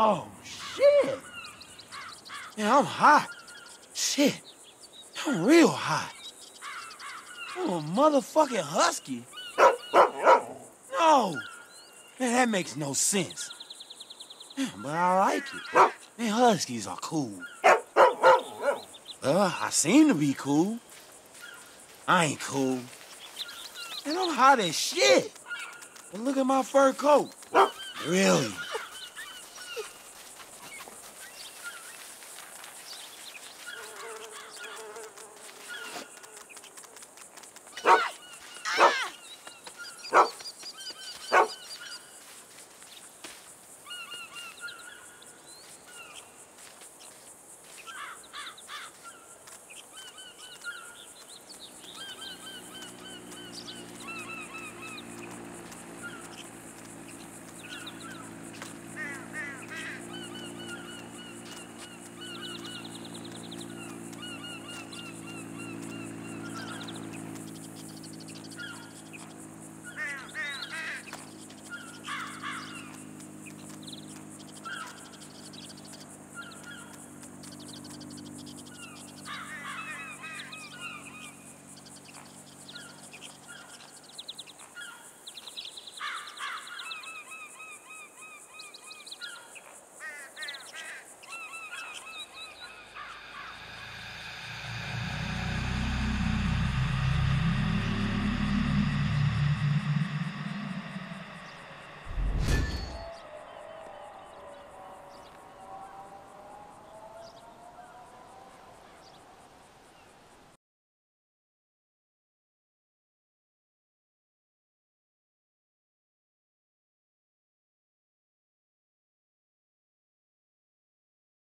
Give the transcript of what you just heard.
Oh, shit. Man, I'm hot. Shit. I'm real hot. I'm a motherfucking husky. No. Man, that makes no sense. Man, but I like it. Man, huskies are cool. I seem to be cool. I ain't cool. And I'm hot as shit. But look at my fur coat. Really?